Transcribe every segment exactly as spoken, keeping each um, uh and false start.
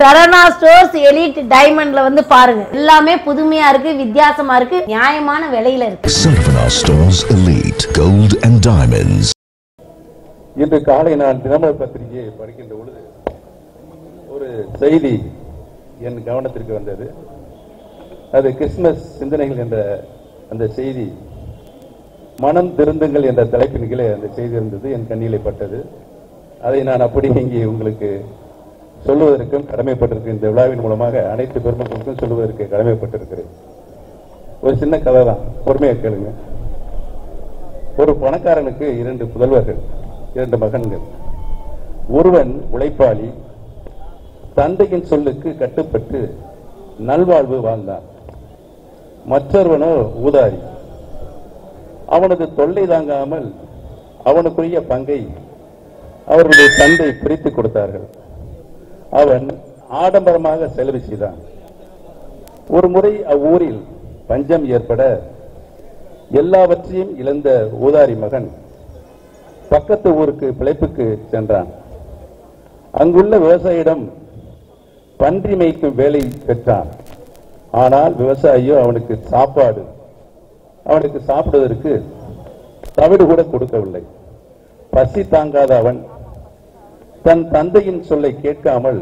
Saravana stores elite டைமண்ட்ல வந்து பாருங்க. எல்லாமே புதுமையா இருக்கு, வித்தியாசமா இருக்கு, நியாயமான விலையில இருக்கு. Saravana stores elite gold and diamonds. இன்று காலை நான் தினமலர் பத்திரிகையை படிக்கின்ற பொழுது ஒரு செய்தி என் கவனத்திற்கு வந்தது. அது கிறிஸ்துமஸ் சிந்தனைகள் என்ற அந்த செய்தி, மனம் திருந்துங்கள் என்ற தலைப்பின் கீழே அந்த செய்தி இருந்தது. என் கண்ணிலே பட்டது. அதை நான் அப்படி இங்கே உங்களுக்கு சொல்லுவதற்கும் கடமைப்பட்டிருக்கிறேன். இந்த விழாவின் மூலமாக அனைத்து பெருமக்களுக்கும் சொல்லுவதற்கு கடமைப்பட்டிருக்கிறேன். ஒரு சின்ன கதை தான், பொறுமையாக கேளுங்க. ஒரு பணக்காரனுக்கு இரண்டு புதல்வர்கள், இரண்டு மகன்கள். ஒருவன் உழைப்பாளி, தந்தையின் சொல்லுக்கு கட்டுப்பட்டு நல்வாழ்வு வாழ்ந்தான். மற்றொருவனோ ஊதாரி, அவனது தொல்லை தாங்காமல் அவனுக்குரிய பங்கை அவர்களுடைய தந்தை பிரித்து கொடுத்தார்கள். அவன் ஆடம்பரமாக செலவு செய்தான். ஒரு முறை அவ்வூரில் பஞ்சம் ஏற்பட எல்லாவற்றையும் இழந்த ஊதாரி மகன் பக்கத்து ஊருக்கு பிழைப்புக்கு சென்றான். அங்குள்ள விவசாயியிடம் பன்றி மேய்க்கும் வேலை பெற்றான். ஆனால் விவசாயியோ அவனுக்கு சாப்பாடு அவனுக்கு சாப்பிடுவதற்கு தவிடு கூட கொடுக்கவில்லை. பசி தாங்காத அவன் தன் தந்தையின் சொல்லை கேட்காமல்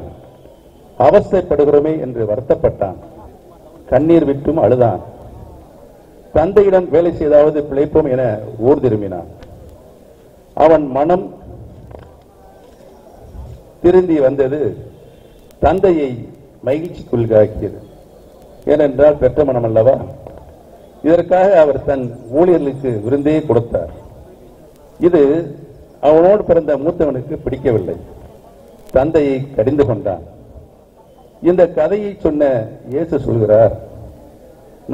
அவஸ்தைப்படுகிறோமே என்று வருத்தப்பட்டான். கண்ணீர் விட்டும் அழுதான். தந்தையிடம் வேலை செய்தாவது பிழைப்போம் என ஊர் திரும்பினான். அவன் மனம் திருந்தி வந்தது தந்தையை மகிழ்ச்சிக்குள்ளாக்கியது. ஏனென்றால் பெற்ற மனம் அல்லவா. இதற்காக அவர் தன் ஊழியர்களுக்கு விருந்தையே கொடுத்தார். இது அவனோடு பிறந்த மூத்தவனுக்கு பிடிக்கவில்லை. தந்தையை கடிந்து கொண்டான். இந்த கதையை சொன்ன இயேசு சொல்கிறார்,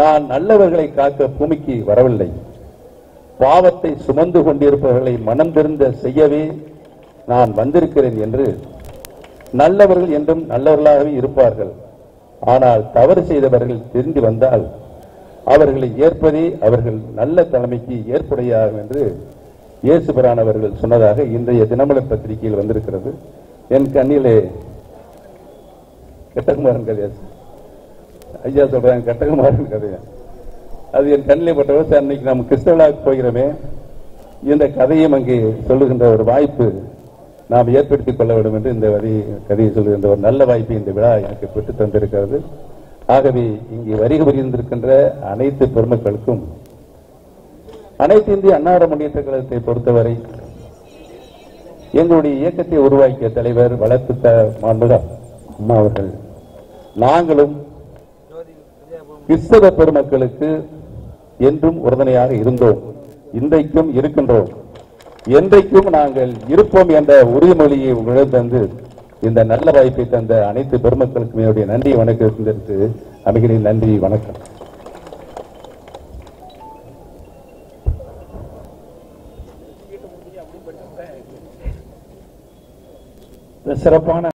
நான் நல்லவர்களை காக்க பூமிக்கு வரவில்லை, பாவத்தை சுமந்து கொண்டிருப்பவர்களை மனம் திருந்த செய்யவே நான் வந்திருக்கிறேன் என்று. நல்லவர்கள் என்றும் நல்லவர்களாகவே இருப்பார்கள். ஆனால் தவறு செய்தவர்கள் திரும்பி வந்தால் அவர்களை ஏற்பதே அவர்கள் நல்ல தலைமைக்கு ஏற்புடையாகும் என்று இயேசு பிரானவர்கள் சொன்னதாக இன்றைய தினமலர் பத்திரிகையில் வந்திருக்கிறது. என் கண்ணிலே கெட்டகுமாரன் கதையா ஐயா சொல்றாங்க, கெட்டகுமாரன் கதையா அது என் கண்ணிலே பட்டவர் சார். இன்னைக்கு நாம் கிறிஸ்தவளாக போகிறோமே, இந்த கதையும் அங்கே சொல்லுகின்ற ஒரு வாய்ப்பு நாம் ஏற்படுத்திக் கொள்ள வேண்டும் என்று இந்த வரி கதையை சொல்லுகின்ற ஒரு நல்ல வாய்ப்பை இந்த விழா எனக்கு பெற்று தந்திருக்கிறது. ஆகவே இங்கே வருகை புரிந்திருக்கின்ற அனைத்து பெருமக்களுக்கும், அனைத்து இந்திய அன்னாட முன்னேற்ற கழகத்தை பொறுத்தவரை எங்களுடைய இயக்கத்தை உருவாக்கிய தலைவர் வளர்த்த மாண்புக அம்மா அவர்கள், நாங்களும் கிறிஸ்தவ பெருமக்களுக்கு என்றும் உறுதுணையாக இருந்தோம், இன்றைக்கும் இருக்கின்றோம், என்றைக்கும் நாங்கள் இருப்போம் என்ற உறுதிமொழியை உங்களிடம் தந்து இந்த நல்ல வாய்ப்பை தந்த அனைத்து பெருமக்களுக்கும் என்னுடைய நன்றி வணக்கத்திற்கு அமைகிறேன். நன்றி, வணக்கம். சிறப்பான